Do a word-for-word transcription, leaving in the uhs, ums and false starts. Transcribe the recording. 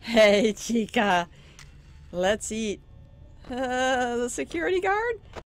Hey, Chica. Let's eat. Uh, the security guard?